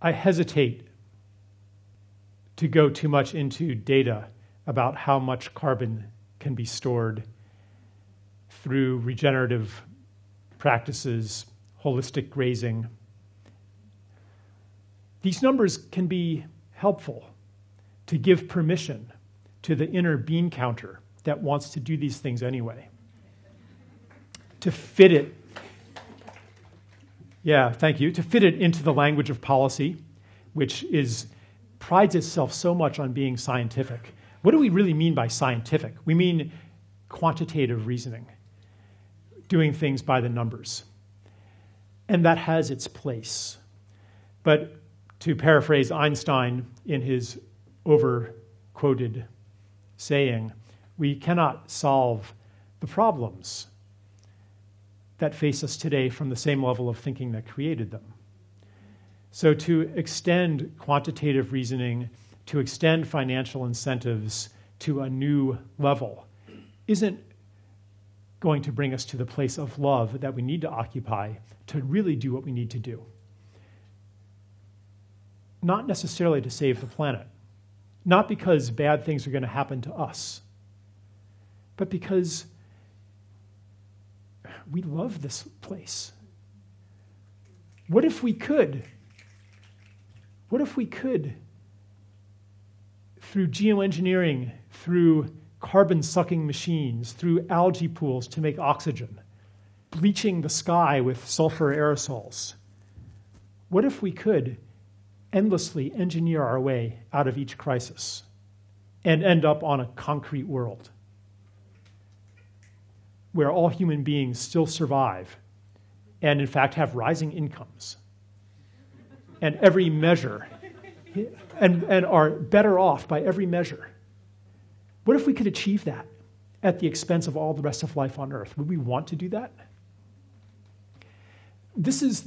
I hesitate to go too much into data about how much carbon can be stored through regenerative practices, holistic grazing. These numbers can be helpful to give permission to the inner bean counter that wants to do these things anyway, to fit it. Yeah, thank you. To fit it into the language of policy, which prides itself so much on being scientific. What do we really mean by scientific? We mean quantitative reasoning, doing things by the numbers. And that has its place. But to paraphrase Einstein in his over-quoted saying, we cannot solve the problems that face us today from the same level of thinking that created them. So to extend quantitative reasoning, to extend financial incentives to a new level isn't going to bring us to the place of love that we need to occupy to really do what we need to do. Not necessarily to save the planet, not because bad things are going to happen to us, but because we love this place. What if we could? What if we could, through geoengineering, through carbon-sucking machines, through algae pools to make oxygen, bleaching the sky with sulfur aerosols, what if we could endlessly engineer our way out of each crisis and end up on a concrete world where all human beings still survive and, in fact, have rising incomes and every measure and are better off by every measure? What if we could achieve that at the expense of all the rest of life on Earth? Would we want to do that? This is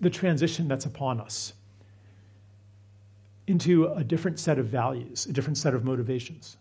the transition that's upon us into a different set of values, a different set of motivations.